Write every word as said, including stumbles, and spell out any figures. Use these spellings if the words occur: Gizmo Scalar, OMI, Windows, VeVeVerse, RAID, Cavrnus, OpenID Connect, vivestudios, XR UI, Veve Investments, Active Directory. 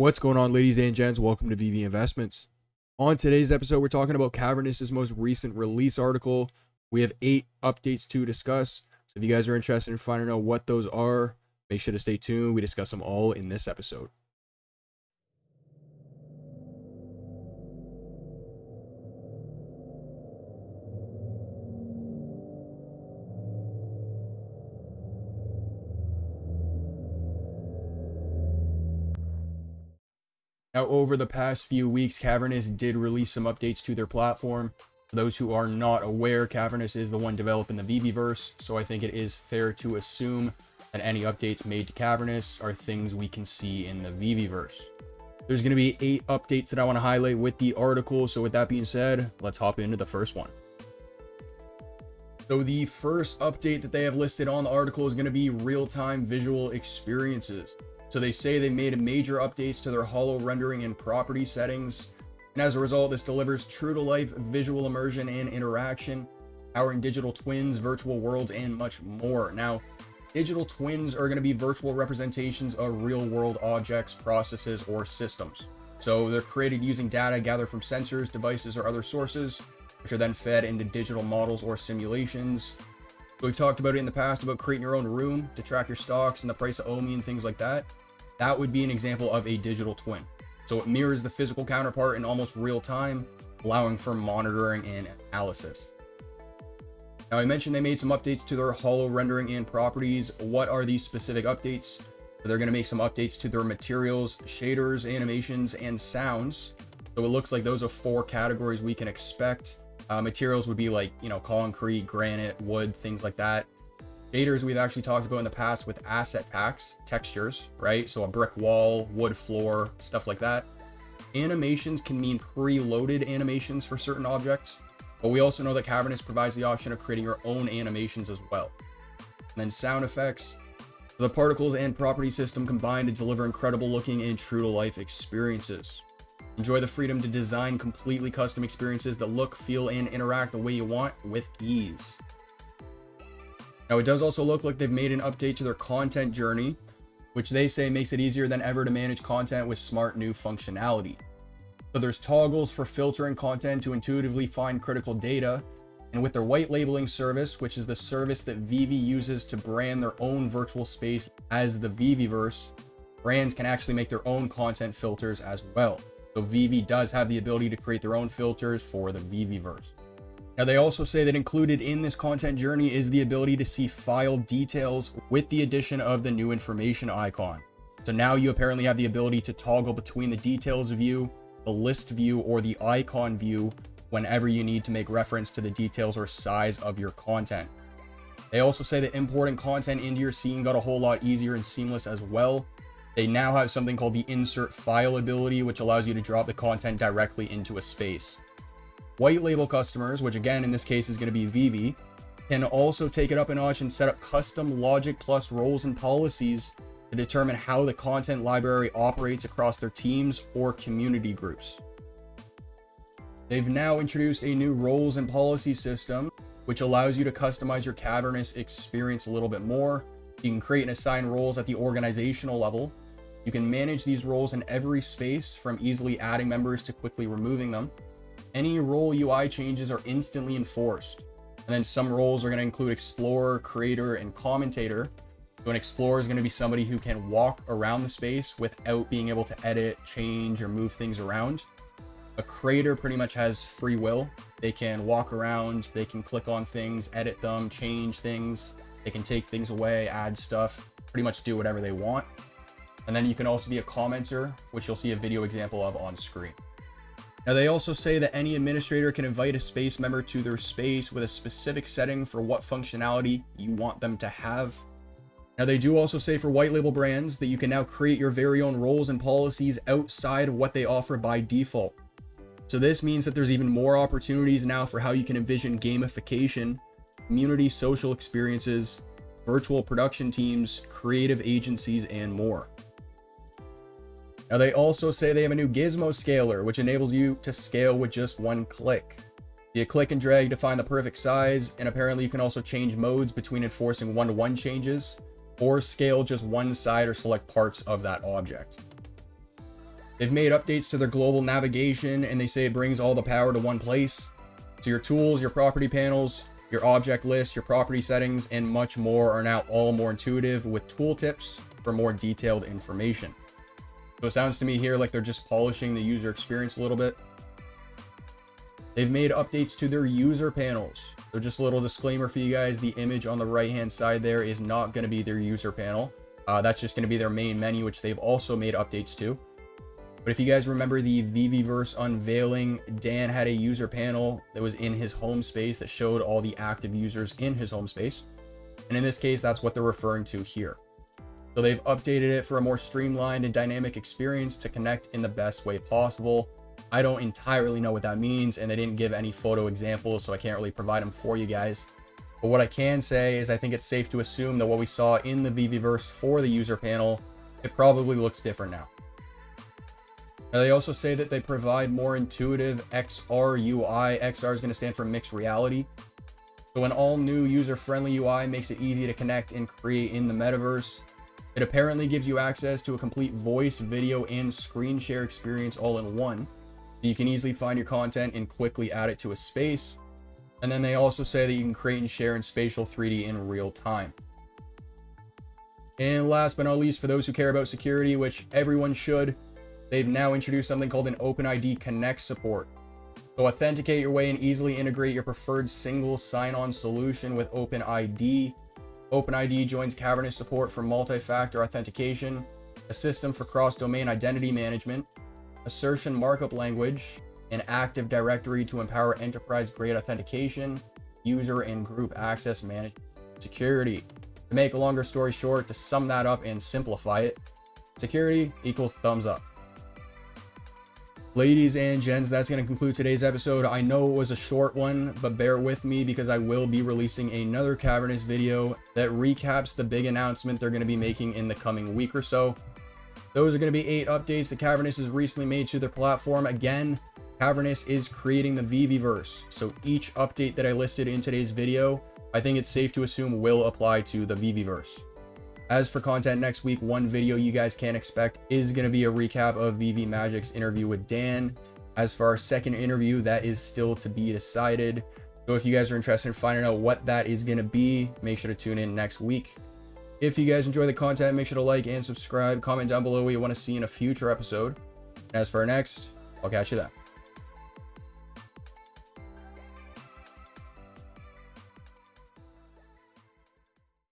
What's going on, ladies and gents? Welcome to V V Investments. On today's episode, we're talking about Cavrnus' most recent release article. We have eight updates to discuss. So if you guys are interested in finding out what those are, make sure to stay tuned. We discuss them all in this episode. Now, over the past few weeks, Cavrnus did release some updates to their platform. For those who are not aware, Cavrnus is the one developing the VeVeVerse, so I think it is fair to assume that any updates made to Cavrnus are things we can see in the VeVeVerse. There's going to be eight updates that I want to highlight with the article, so with that being said, let's hop into the first one. So the first update that they have listed on the article is going to be real-time visual experiences. So they say they made major updates to their holo rendering and property settings. And as a result, this delivers true-to-life visual immersion and interaction, powering digital twins, virtual worlds, and much more. Now, digital twins are going to be virtual representations of real-world objects, processes, or systems. So they're created using data gathered from sensors, devices, or other sources, which are then fed into digital models or simulations. We've talked about it in the past about creating your own room to track your stocks and the price of O M I and things like that. That would be an example of a digital twin. So it mirrors the physical counterpart in almost real time, allowing for monitoring and analysis. Now, I mentioned they made some updates to their holo rendering and properties. What are these specific updates? So they're going to make some updates to their materials, shaders, animations, and sounds. So it looks like those are four categories we can expect. Uh, materials would be like, you know, concrete, granite, wood, things like that. Shaders we've actually talked about in the past with asset packs, textures, right? So a brick wall, wood floor, stuff like that. Animations can mean preloaded animations for certain objects, but we also know that Cavrnus provides the option of creating your own animations as well. And then sound effects. The particles and property system combine to deliver incredible looking and true to life experiences. Enjoy the freedom to design completely custom experiences that look, feel, and interact the way you want with ease. Now, it does also look like they've made an update to their content journey, which they say makes it easier than ever to manage content with smart new functionality. So there's toggles for filtering content to intuitively find critical data. And with their white labeling service, which is the service that Vivi uses to brand their own virtual space as the VeVeVerse, brands can actually make their own content filters as well. So Vivi does have the ability to create their own filters for the VeVeVerse. Now, they also say that included in this content journey is the ability to see file details with the addition of the new information icon. So now you apparently have the ability to toggle between the details view, the list view, or the icon view whenever you need to make reference to the details or size of your content. They also say that importing content into your scene got a whole lot easier and seamless as well. They now have something called the insert file ability, which allows you to drop the content directly into a space. White label customers, which again in this case is going to be Vivi, can also take it up a notch and set up custom Logic Plus roles and policies to determine how the content library operates across their teams or community groups. They've now introduced a new roles and policy system, which allows you to customize your Cavrnus experience a little bit more. You can create and assign roles at the organizational level. You can manage these roles in every space, from easily adding members to quickly removing them. Any role U I changes are instantly enforced. And then some roles are going to include explorer, creator, and commentator. So an explorer is going to be somebody who can walk around the space without being able to edit, change, or move things around. A creator pretty much has free will. They can walk around, they can click on things, edit them, change things. They can take things away, add stuff, pretty much do whatever they want. And then you can also be a commenter, which you'll see a video example of on screen. Now, they also say that any administrator can invite a space member to their space with a specific setting for what functionality you want them to have. Now, they do also say for white label brands that you can now create your very own roles and policies outside of what they offer by default. So this means that there's even more opportunities now for how you can envision gamification, community social experiences, virtual production teams, creative agencies, and more. Now, they also say they have a new gizmo scaler, which enables you to scale with just one click. You click and drag to find the perfect size, and apparently you can also change modes between enforcing one-to-one changes or scale just one side or select parts of that object. They've made updates to their global navigation, and they say it brings all the power to one place. So your tools, your property panels, your object list, your property settings, and much more are now all more intuitive with tooltips for more detailed information. So it sounds to me here like they're just polishing the user experience a little bit. They've made updates to their user panels. So just a little disclaimer for you guys, the image on the right-hand side there is not going to be their user panel. Uh, that's just going to be their main menu, which they've also made updates to. But if you guys remember the VeVeVerse unveiling, Dan had a user panel that was in his home space that showed all the active users in his home space. And in this case, that's what they're referring to here. So they've updated it for a more streamlined and dynamic experience to connect in the best way possible. I don't entirely know what that means, and they didn't give any photo examples, so I can't really provide them for you guys. But what I can say is I think it's safe to assume that what we saw in the VeVeVerse for the user panel, it probably looks different now. Now, they also say that they provide more intuitive X R U I. X R is going to stand for mixed reality. So an all-new user-friendly U I makes it easy to connect and create in the metaverse. It apparently gives you access to a complete voice, video, and screen share experience all in one. So you can easily find your content and quickly add it to a space. And then they also say that you can create and share in spatial three D in real time. And last but not least, for those who care about security, which everyone should, they've now introduced something called an OpenID Connect support. So authenticate your way and easily integrate your preferred single sign-on solution with OpenID. OpenID joins Cavrnus support for multi-factor authentication, a system for cross-domain identity management, assertion markup language, an Active Directory to empower enterprise-grade authentication, user and group access management, security. To make a longer story short, to sum that up and simplify it, security equals thumbs up. Ladies and gents, that's going to conclude today's episode. I know it was a short one, but bear with me because I will be releasing another Cavrnus video that recaps the big announcement they're going to be making in the coming week or so. Those are going to be eight updates that Cavrnus has recently made to their platform. Again, Cavrnus is creating the VeVeVerse, so each update that I listed in today's video, I think it's safe to assume will apply to the VeVeVerse. As for content next week, one video you guys can expect is going to be a recap of VeVeMagic's interview with Dan. As for our second interview, that is still to be decided. So if you guys are interested in finding out what that is going to be, make sure to tune in next week. If you guys enjoy the content, make sure to like and subscribe. Comment down below what you want to see in a future episode. And as for our next, I'll catch you then.